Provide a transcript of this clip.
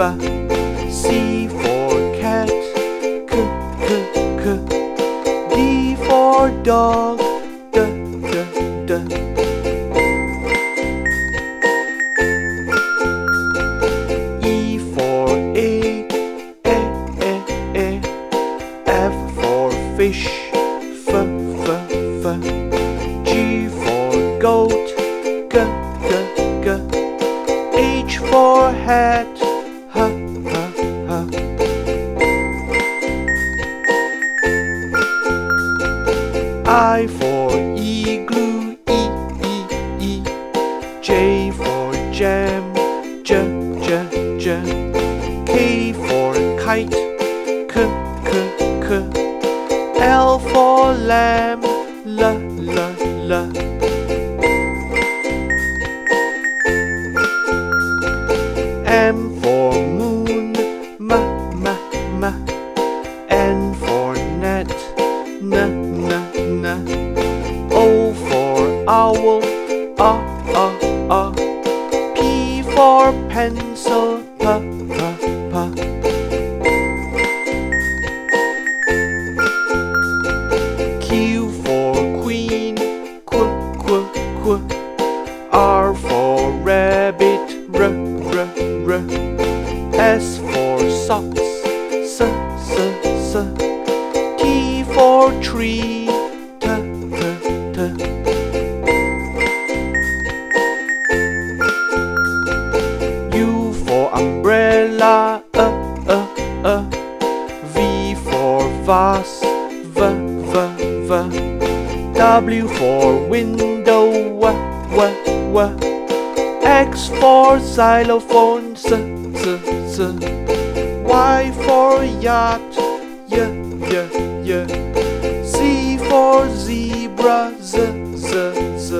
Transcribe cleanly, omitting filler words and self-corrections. B, C for cat, K, K, K, D for dog, D, D, D. E for egg, E, E, E. F for fish, F, F, F. G for goat, G, G, G. H for hat, H, H, H. I for igloo, E, E, E. J for jam, J, J, J. K for kite, K, K, K. L for lamb, L, L, L. M for moon, M, M, M. N for net, N, N, N. O for owl, A, A, A. P for pencil, P, P, P. Q for queen, Q, Q, Q. R for rabbit, R, R, R. S for socks, S, S, S. T for tree, T, T, T. U for umbrella, U, U, U. V for vase, V, V, V. W for window, W, W, W. X for xylophone, Z, Z, Z. Y for yacht, Y, Y, Y. Z for zebra, Z, Z, Z.